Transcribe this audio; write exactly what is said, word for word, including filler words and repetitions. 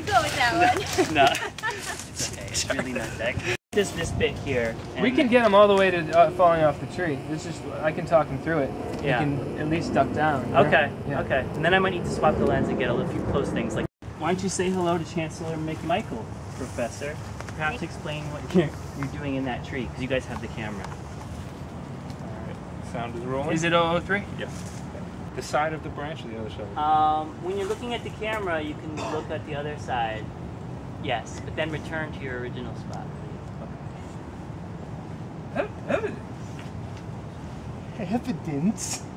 you go with that one. No, it's okay. It's really not that good. This this bit here. And we can get him all the way to uh, falling off the tree. It's just I can talk him through it. Yeah. He can at least duck down. You know? Okay. Yeah. Okay. And then I might need to swap the lens and get a few close things. Like, why don't you say hello to Chancellor McMichael, Professor? Perhaps explain what you're you're doing in that tree, because you guys have the camera. Sound is rolling. Is it oh oh three? Yeah. The side of the branch or the other side? Um, when you're looking at the camera, you can look at the other side. Yes, but then return to your original spot. Okay. Evidence. Evidence.